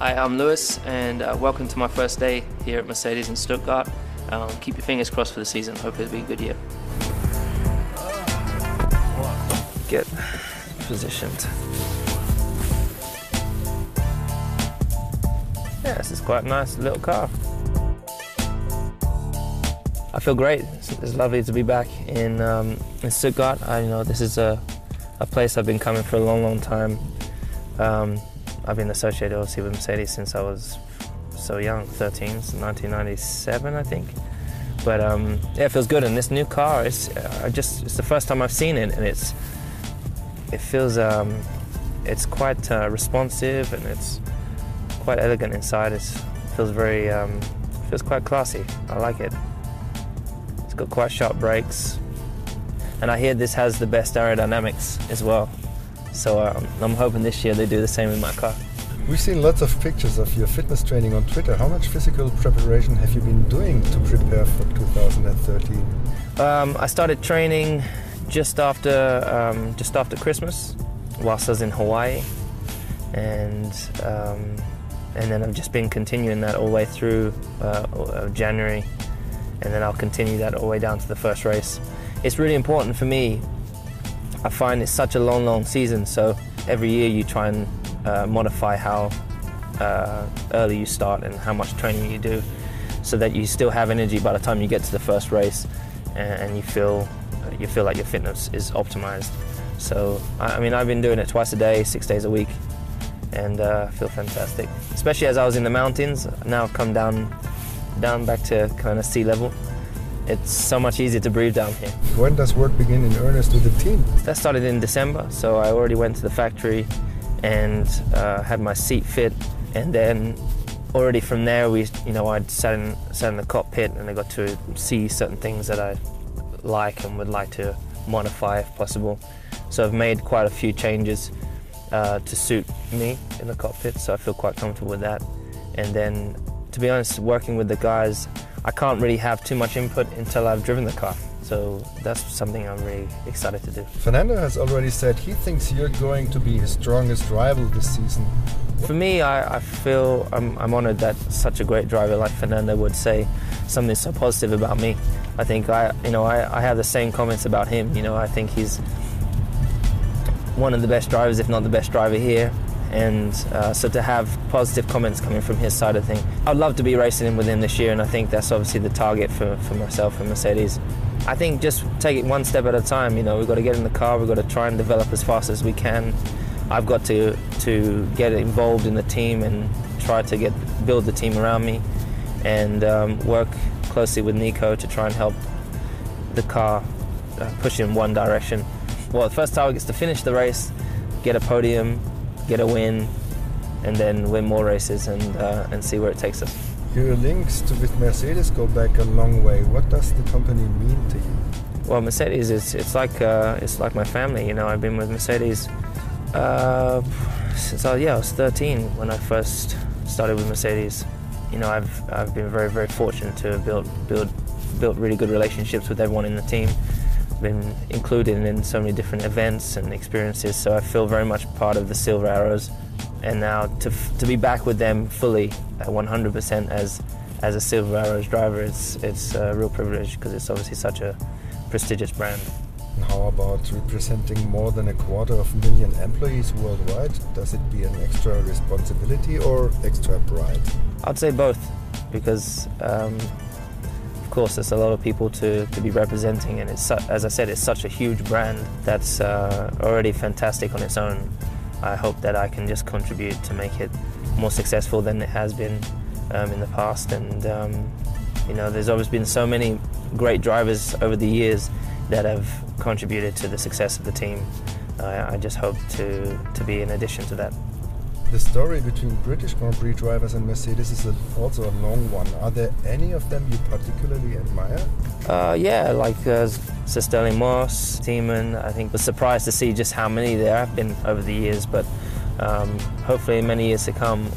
Hi, I'm Lewis and welcome to my first day here at Mercedes in Stuttgart. Keep your fingers crossed for the season, hope it'll be a good year. Get positioned. Yeah, this is quite a nice little car. I feel great. It's lovely to be back in Stuttgart. This is a place I've been coming for a long, long time. I've been associated obviously with Mercedes since I was so young, 13, so 1997 I think. But yeah, it feels good. And this new car, it's the first time I've seen it, and it feels it's quite responsive and it's quite elegant inside. It feels very feels quite classy. I like it. It's got quite sharp brakes, and I hear this has the best aerodynamics as well. So I'm hoping this year they do the same in my car. We've seen lots of pictures of your fitness training on Twitter. How much physical preparation have you been doing to prepare for 2013? I started training just after Christmas, whilst I was in Hawaii, and then I've just been continuing that all the way through January, and then I'll continue that all the way down to the first race. It's really important for me. I find it's such a long, long season, so every year you try and modify how early you start and how much training you do, so that you still have energy by the time you get to the first race, and you feel like your fitness is optimized. So I mean, I've been doing it twice a day, 6 days a week, and I feel fantastic. Especially as I was in the mountains, now I've come down back to kind of sea level. It's so much easier to breathe down here. When does work begin in earnest with the team? That started in December, so I already went to the factory and had my seat fit, and then already from there, I'd sat in the cockpit, and I got to see certain things that I like and would like to modify if possible. So I've made quite a few changes to suit me in the cockpit, so I feel quite comfortable with that. And then, to be honest, working with the guys, I can't really have too much input until I've driven the car. So that's something I'm really excited to do. Fernando has already said he thinks you're going to be his strongest rival this season. For me, I feel I'm honoured that such a great driver like Fernando would say something so positive about me. I think I have the same comments about him. I think he's one of the best drivers, if not the best driver here. And so to have positive comments coming from his side of things, I'd love to be racing with him this year, and I think that's obviously the target for myself and Mercedes. I think just take it one step at a time. We've got to get in the car, we've got to try and develop as fast as we can. I've got to get involved in the team and try to build the team around me, and work closely with Nico to try and help the car push in one direction. Well, the first target is to finish the race, get a podium, get a win, and then win more races and see where it takes us. Your links with Mercedes go back a long way. What does the company mean to you? Well, Mercedes, it's like my family. I've been with Mercedes since I was 13 when I first started with Mercedes. I've been very, very fortunate to build really good relationships with everyone in the team. Been included in so many different events and experiences, so I feel very much part of the Silver Arrows, and now to be back with them fully at 100% as a Silver Arrows driver, it's a real privilege, because it's obviously such a prestigious brand. And how about representing more than a quarter of a million employees worldwide? Does it be an extra responsibility or extra pride? I'd say both, because of course, there's a lot of people to be representing, and as I said, it's such a huge brand that's already fantastic on its own. I hope that I can just contribute to make it more successful than it has been in the past. And there's always been so many great drivers over the years that have contributed to the success of the team. I just hope to be in addition to that. The story between British Grand Prix drivers and Mercedes is also a long one. Are there any of them you particularly admire? Yeah, like Sir Stirling Moss, Seaman. I think was surprised to see just how many there have been over the years, but hopefully in many years to come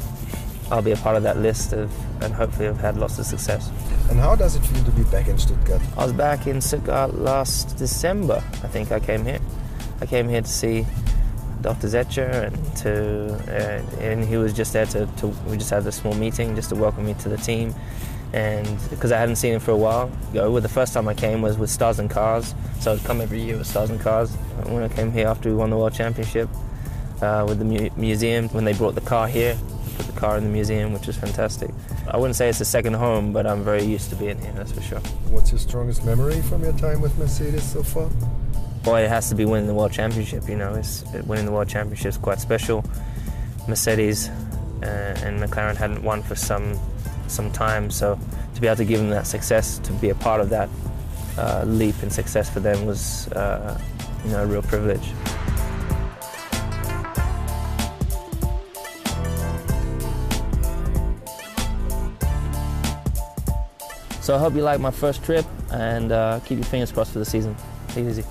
I'll be a part of that list and hopefully I've had lots of success. And how does it feel to be back in Stuttgart? I was back in Stuttgart last December, I think I came here. I came here to see Dr. Zetsche, and he was just there we just had a small meeting just to welcome me to the team, and because I hadn't seen him for a while. The first time I came was with Stars and Cars, so I'd come every year with Stars and Cars. When I came here after we won the World Championship with the museum, when they brought the car here, put the car in the museum, which is fantastic. I wouldn't say it's a second home, but I'm very used to being here, that's for sure. What's your strongest memory from your time with Mercedes so far? Well, it has to be winning the World Championship, you know. Winning the World Championship is quite special. Mercedes and McLaren hadn't won for some time, so to be able to give them that success, to be a part of that leap in success for them was you know, a real privilege. So I hope you like my first trip, and keep your fingers crossed for the season. Take it easy.